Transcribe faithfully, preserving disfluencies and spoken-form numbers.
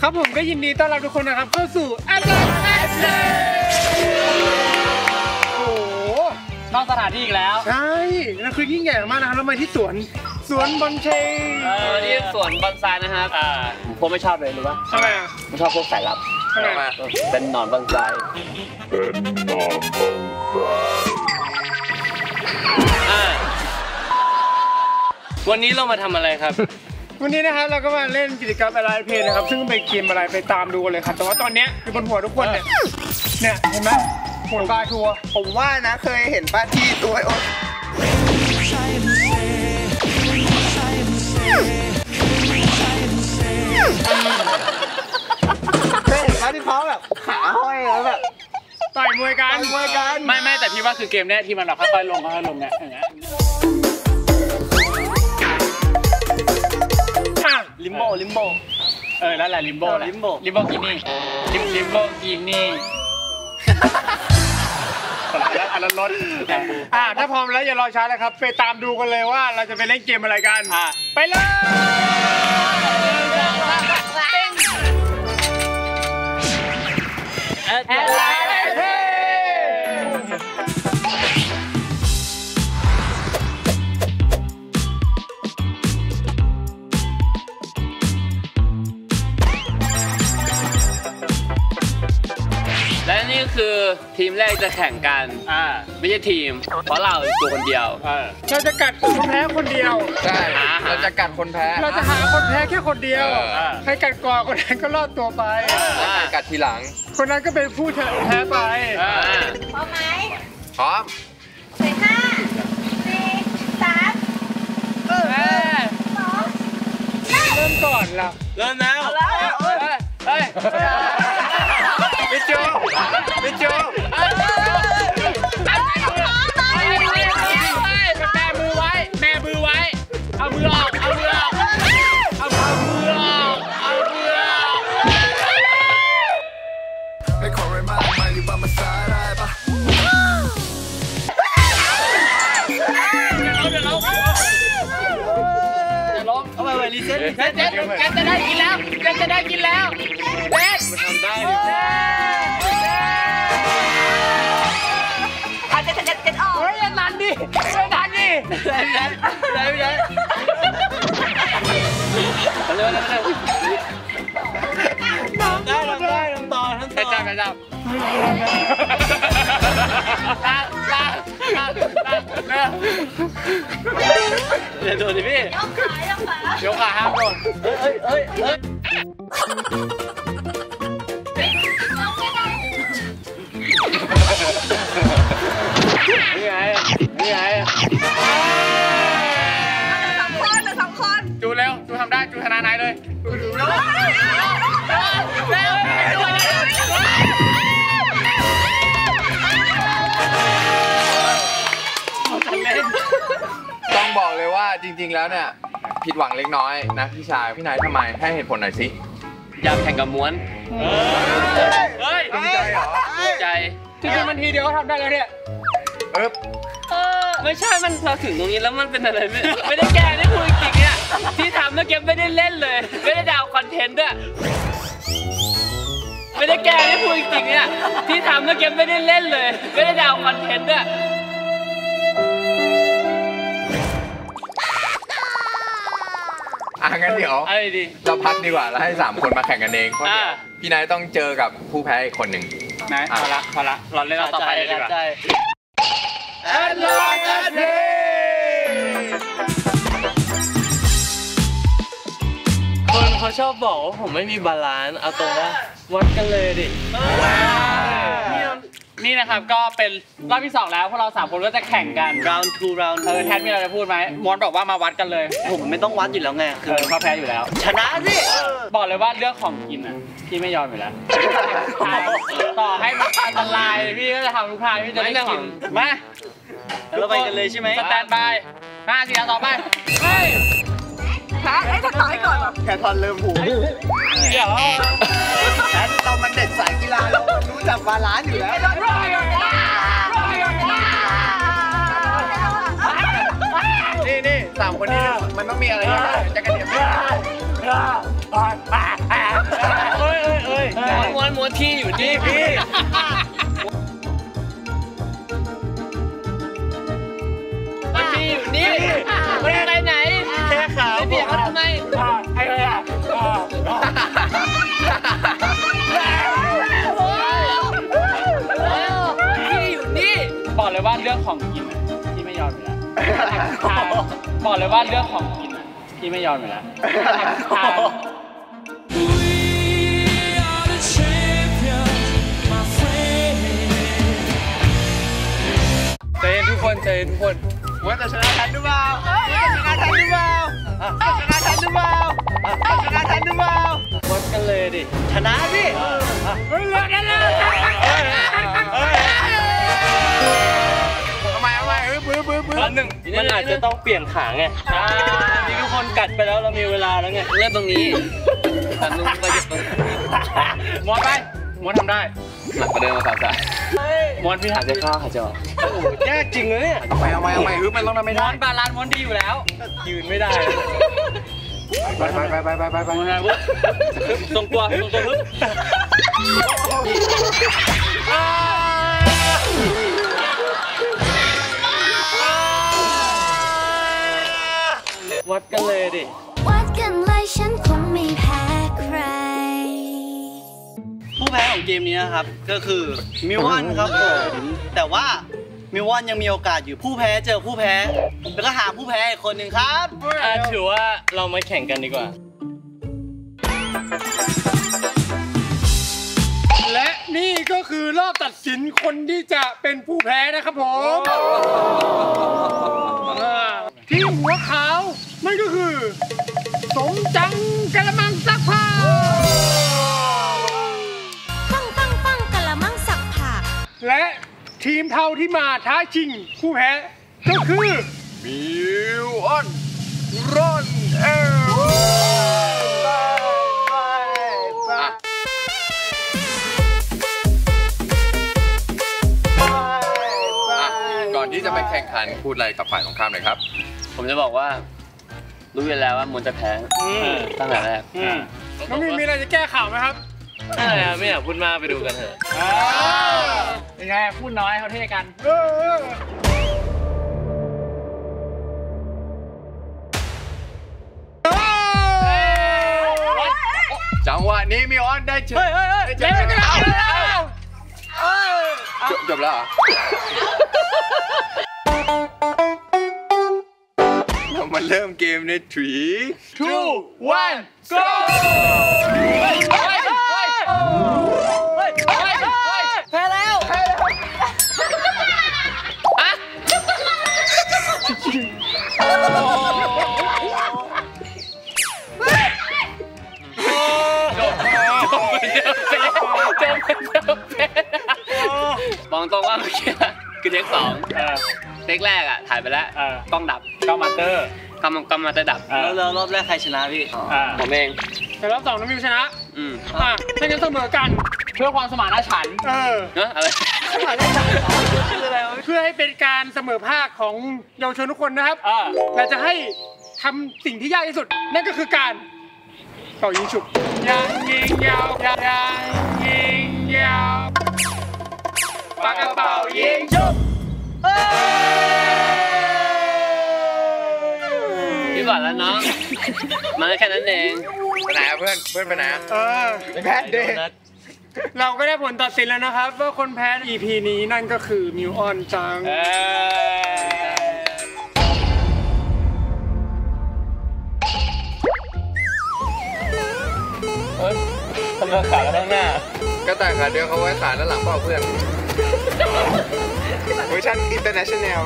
ครับผมก็ยินดีต้อนรับทุกคนนะครับเข้าสู่แอดลันแอดเลโอ้นอกสถานที่อีกแล้วใช่นั่นคือยิ่งใหญ่มากนะครับเรามาที่สวนสวนบอนไซนี่สวนบอนไซนะครับผมไม่ชอบเลยรู้ป่ะทำไมอ่ะผมชอบพวกสายลับเป็นหนอนบอนไซเป็นหนอนบอนไซวันนี้เรามาทำอะไรครับวันนี้นะครับเราก็มาเล่นกิจกรรมอะไรเพลนะครับซึ่งไปเกมอะไรไปตามดูเลยครับแต่ว่าตอนนี้คือบนหัวทุกคนเนี่ยเนี่ยเห็นไหมผลปลายทัวผมว่านะเคยเห็นป้าที่ตัวโอ๊ยเคยเห็นป้าที่เขาแบบขาห้อยแล้วแบบต่อยมวยกันมวยกันไม่ไม่แต่พี่ว่าคือเกมเนี้ยที่มันแบบค่อยๆลงค่อยๆลงเนี่ยอย่างเงี้ยลิมโบลิมโบเออแล้วแหละลิมโบลิมโบลิมโบกินี่ลิมลิมโบกินี่แล้วอันละรถอ่าถ้าพร้อมแล้วอย่ารอช้าเลยครับไปตามดูกันเลยว่าเราจะไปเล่นเกมอะไรกันไปเลยแอดไลน์และนี่คือทีมแรกจะแข่งกันไม่ใช่ทีมเพราะเราตัวคนเดียวเราจะกัดคนแพ้คนเดียวใช่เราจะกัดคนแพ้เราจะหาคนแพ้แค่คนเดียวใครกัดก่อนคนนั้นก็รอดตัวไปใครกัดทีหลังคนนั้นก็เป็นผู้แพ้ไปพร้อมไหมพร้อมห้าสี่สามสองเริ่มก่อนเราเริ่มแล้วเฮ้ยไม่จูบไม่จูบแม่มือไว้แม่มือไว้เอามือออกเอามือออกเอามือออกเอามือออกเดี๋ยวเราเดี๋ยวเราเอาไปรีเซ็ตรีเซ็ตแกจะได้กินแล้วแกจะได้กินแล้วเด็ดมันทำได้เลยเด็ดอาจจะเด็ดเด็ดออกเฮ้ยนั่นดิเฮ้ยนั่นดิเด็ดเด็ดเด็ดเด็ดได้ทำได้ทำต่อทำต่อจับจับลาลาลาลาเดี๋ยวโดนดิพี่ยกขาห้ามขาเดี๋ยวขาห้ามโดนเอ้ยเอ้ยเอ้ยนี่ไงนี่ไงสองคนหรือสองคนจูเร็วจูทำได้จูชนะนายเลยต้องบอกเลยว่าจริงๆแล้วเนี่ยผิดหวังเล็กน้อยนะพี่ชายพี่นายทำไมให้เหตุผลหน่อยสิอยากแข่งกับม้วนเฮ้ยจริงใจเหรอจริงใจจริงๆมันทีเดียวก็ทำได้แล้วเนี่ยเออไม่ใช่มันพอถึงตรงนี้แล้วมันเป็นอะไรไม่ไม่ได้แก้ได้คุยจริงเนี่ยที่ทำเมื่อกี้ไม่ได้เล่นเลยไม่ได้ดาวคอนเทนต์ด้วยไม่ได้แก้ได้คุยจริงเนี่ยที่ทำเมื่อกี้ไม่ได้เล่นเลยไม่ได้ดาวคอนเทนต์ด้วยอ่ะงั้นเดี๋ยวเราพักดีกว่าแล้วให้สามคนมาแข่งกันเองเพราะพี่นายต้องเจอกับผู้แพ้อีกคนหนึ่งนะพอละพอละเราเล่นต่อไปเลยดีกว่าแอดไลน์แอดเลคนเขาชอบบอกว่าผมไม่มีบาลานซ์เอาตรงว่าวัดกันเลยดินี่นะครับก็เป็นรอบที่สองแล้วพวกเราสามคนก็จะแข่งกัน round two round เออแทนมีอะไรจะพูดไหมมอนบอกว่ามาวัดกันเลยผมไม่ต้องวัดอยู่แล้วไงคือเขาแพ้อยู่แล้วชนะสิบอกเลยว่าเรื่องของกินอ่ะพี่ไม่ยอมอยู่แล้วต่อให้มันอันตรายพี่ก็จะทำทุกทางพี่จะได้กินมาเราไปกันเลยใช่ไหมสแตนบายห้าสี่สามสองไปเฮ้ยแพ้ไอ้ต่อให้ก่อนแพ้ทอนเริ่มหูเดี๋ยวเรามันเด็ดสายกีฬาเรารู้จักบาลานซ์อยู่แล้วนี่นี่สามคนนี้มันต้องมีอะไรจะกระเดียบ เอ้ยเอ้ยเอ้ยม้วนม้วนที่อยู่นี่พี่ม้วนที่อยู่นี่ไม่ได้ไปไหนแค่ขาไม่เบียดเขาทำไมไอ้เหี้ยบอกเลยว่าเรื่องของกินพี่ไม่ยอมอยู่แล้วบอกเลยว่าเรื่องของกินพี่ไม่ยอมอยู่แล้วใจเย็นทุกคนใจเย็นทุกคนว่าจะชนะทันหรือเปล่าชนะทันหรือเปล่าชนะทันหรือเปล่าชนะทันหรือเปล่าวัดกันเลยดิชนะดิวัดกันเลยทำไมทำไมบื้อบื้อบื้อหนึ่งมันอาจจะต้องเปลี่ยนขาไงมีทุกคนกัดไปแล้วเรามีเวลาแล้วไงเล่นตรงนี้ตัดลงไปหยุดตรงม้วนไปม้วนทำได้หนักกว่าเดิมมาสามสายม้วนพี่หายใจเข้าหายใจออกแย่จริงเลยเนี่ยไม่เอาไม่เอาไม่ฮึบมันต้องทำไม่ได้ม้วนบาลานซ์ม้วนดีอยู่แล้วยืนไม่ได้ไปไปไปไปไปไปไปตรงตัวตรงตัวฮึบวัดกันเลยดิวัดกันเลยฉันคงไม่แพ้ใครผู้แพ้ของเกมนี้นะครับก็คือมิวอนครับผมแต่ว่ามิวอนยังมีโอกาสอยู่ผู้แพ้เจอผู้แพ้แล้วก็หาผู้แพ้อีกคนหนึ่งครับถือว่าเรามาแข่งกันดีกว่าและนี่ก็คือรอบตัดสินคนที่จะเป็นผู้แพ้นะครับผมที่หัวขาวนั่นก็คือสมจังกะละมังซักผ้าปังปังปังกะละมังซักผ้าและทีมเทาที่มาท้าชิงผู้แพ้ก็คือมิวอนรอนเอก่อนที่จะไปแข่งขันพูดอะไรกับฝ่ายตรงข้ามหน่อยครับผมจะบอกว่ารู้อยู่แล้วว่ามนจะแพ้ตั้งแต่แรกน้องมีมีอะไรจะแก้ข่าวไหมครับไม่อยากพูดมากไปดูกันเถอะยังไงพูดน้อยเขาเท่กันจังหวะนี้มิวอนได้เฉยเจ๊กันแล้วจบแล้วเหรอมาเริ่มเกมในสาม สอง หนึ่ง go แพ้แล้วแพ้แล้วอะบอกตรงว่าเมื่อกี้คือเทคสองเทคแรกอะถ่ายไปแล้วกล้องดับกล้องมาเตอร์กำมังกำมาแต่ดับแล้วรอบแรกใครชนะพี่ผมเองแต่รอบสองน้องมิวชนะอืมอ่ะถ้างั้นเสมอกันเพื่อความสมานฉันท์เออเนอะอะไรสมานฉันท์คืออะไรเพื่อให้เป็นการเสมอภาคของเยาวชนทุกคนนะครับเราจะให้ทำสิ่งที่ยากที่สุดนั่นก็คือการเป่ายิงฉุบยังยิงยาวยังยิงยาวปากกระเป๋ายิงฉุบก่อนแล้วเนาะมาแค่นั้นเองไปไหนเพื่อนเพื่อนไปไหนเออแพ้ดิเราก็ได้ผลตัดสินแล้วนะครับว่าคนแพ้ อี พี นี้นั่นก็คือมิวออนจังเฮ้ยทำไมขาข้างหน้าก็แต่ขาเดียวเขาไว้ขาด้านหลังเปล่าเพื่อนเวอร์ชันอินเตอร์เนชั่นแนล